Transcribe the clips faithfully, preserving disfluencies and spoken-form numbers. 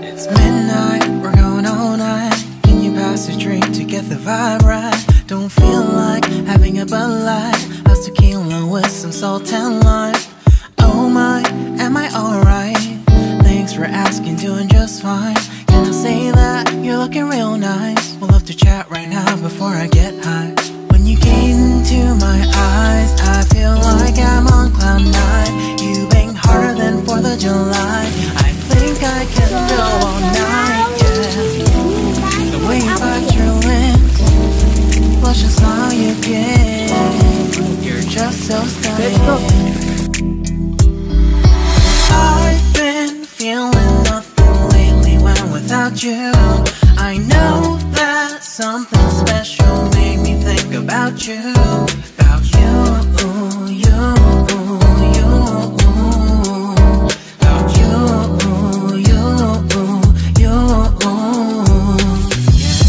It's midnight, we're going all night. Can you pass a drink to get the vibe right? Don't feel like having a Bud Light. How's tequila with some salt and lime? Oh my, am I alright? Thanks for asking, doing just fine. Can I say that you're looking real nice? We'll love to chat right now before I get high. When you gaze into my eyes, I feel like I'm on cloud nine. You bang harder than fourth of July. I think I can go all night, yeah. The way you bite your lips, blush is all you get. You're just so stunning. I've been feeling nothing lately when without you. I know that something special made me think about you. About you,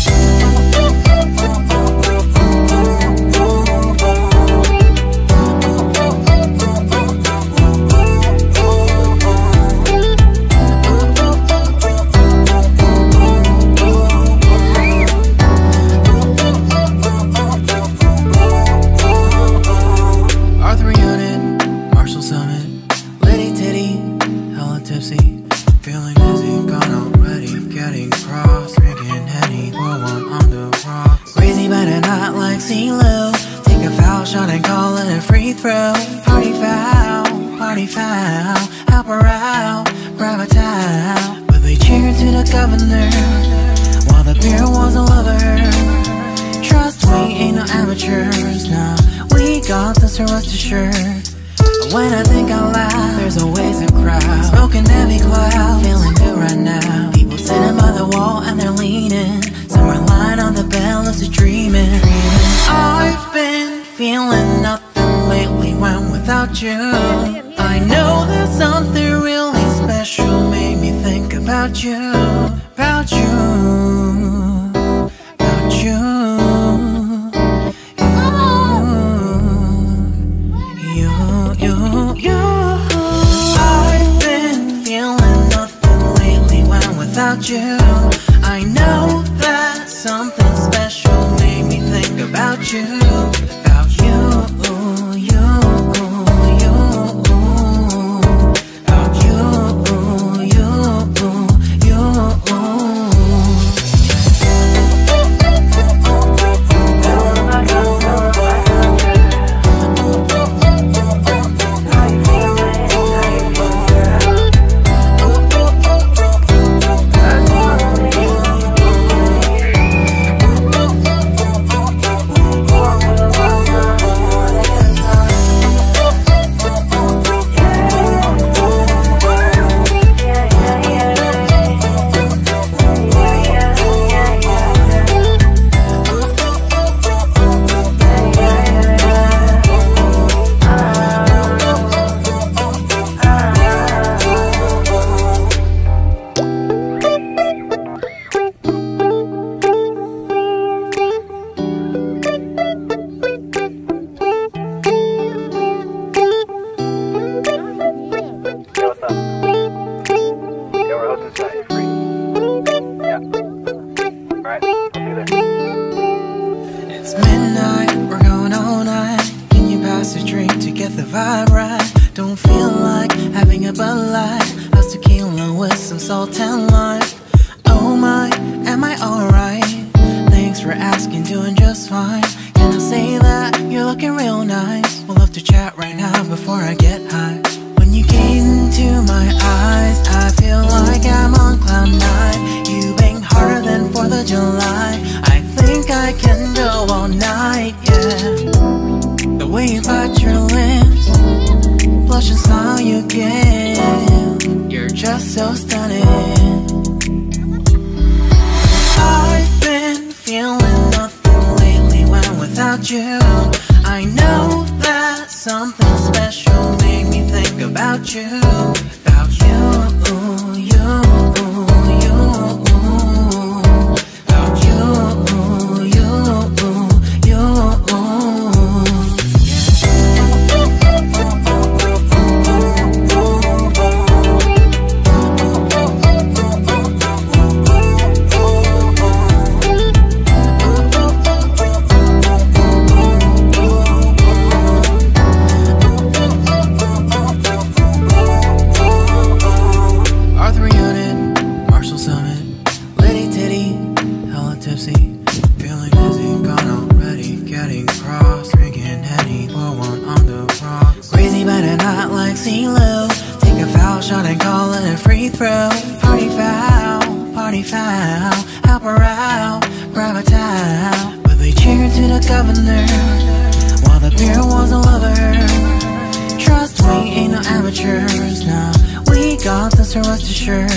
you, you. About you, you, you. Feeling dizzy, gone already, getting cross, drinking Henny, roll one on the rocks. Crazy but not like CeeLo. Take a foul shot and call it a free throw. Party foul, party foul, help her out, grab a towel. But they cheered to the governor, while the beer was a lover. Trust we ain't no amateurs, nah, we got this, rest assured. When I think out loud, there's always a crowd. Smoking heavy cloud, feeling good right now. People sitting by the wall and they're leaning. Somewhere lying on the bed, loose to dreaming. I've been feeling nothing lately when without you. I know that something really special made me think about you. About you. About you. Without you, I know that something special made me think about you. About you, you, you. About you, you, you, you. It's midnight, we're going all night. Can you pass a drink to get the vibe right? Don't feel like having a Bud Light. How's tequila with some salt and lime? Oh my, am I alright? Thanks for asking, doing just fine. Can I say that you're looking real nice? We'll love to chat right now before I get high. When you gaze into my eyes, I feel like I'm on cloud nine. You bang harder than fourth of July. I think I can go all night, yeah. The way you bite your lips, blush is all you give. You're just so stunning. I've been feeling nothing lately when without you. I know that something special made me think about you. About you, you, you. Oh, calling it free throw. Party foul, party foul, help her out, grab a towel. But they cheered to the governor while the beer was a lover. Trust we ain't no amateurs, now we got this, so rest assured.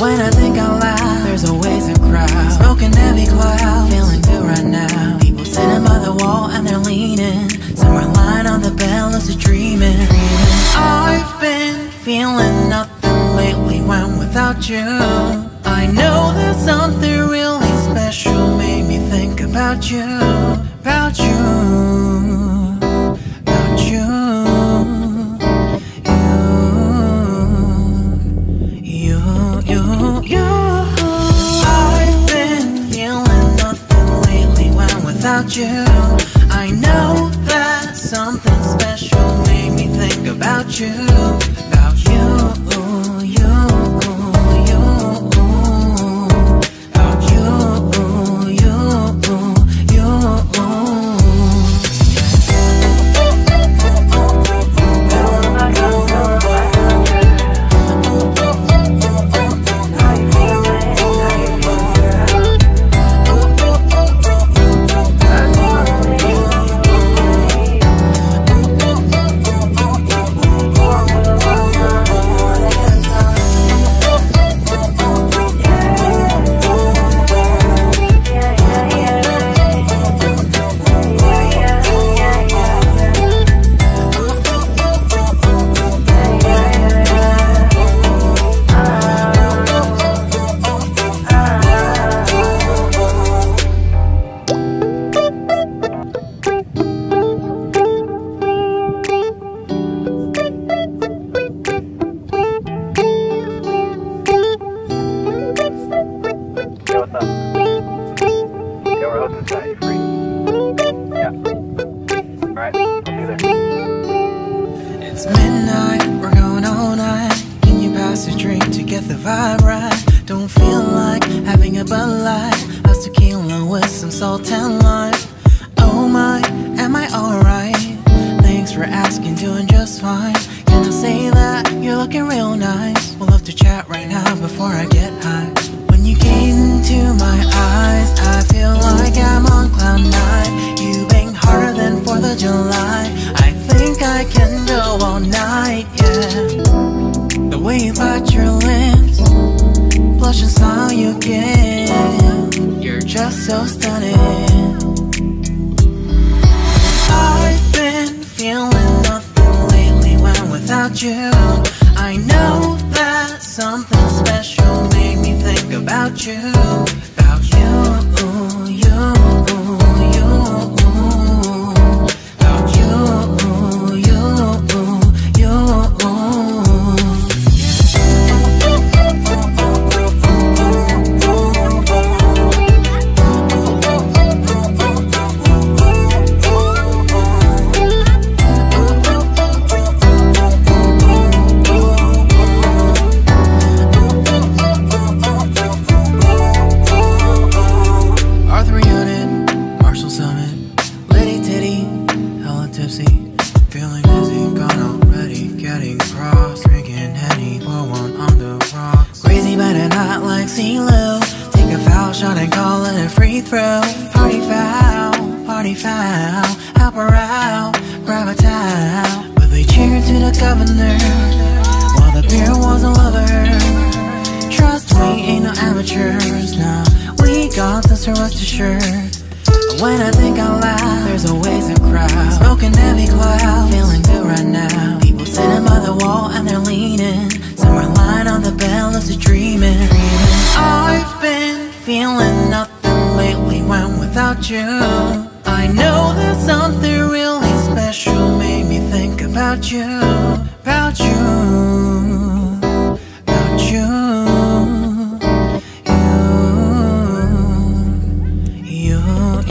When I think out loud, there's always a crowd, smoking heavy cloud, feeling good right now. People sitting by the wall and they're leaning, some are lying on the bed, lost to dreaming. I've been feeling nothing lately when without you. I know that something really special made me think about you, about you, about you. Without you, I know that something special made me think about you, about you, you,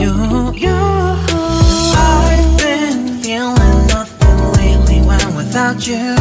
you, about you, you,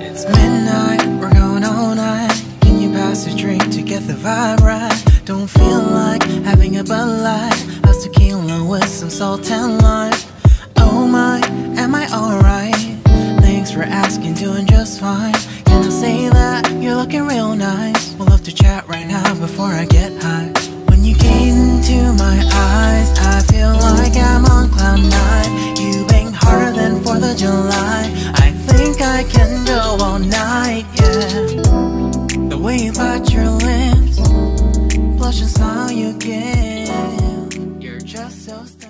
It's midnight, we're going all night. Can you pass a drink to get the vibe right? Don't feel like having a Bud Light. House tequila with some salt and lime. Oh my, am I alright? Thanks for asking, doing just fine. Can I say that you're looking real nice? We'll love to chat right now before I get high. When you gaze into my eyes, I feel like I'm on cloud nine. You bang harder than fourth of July. I think I can go all night, yeah. The way you bite your lips, blush and smile you give, you're just so stunning.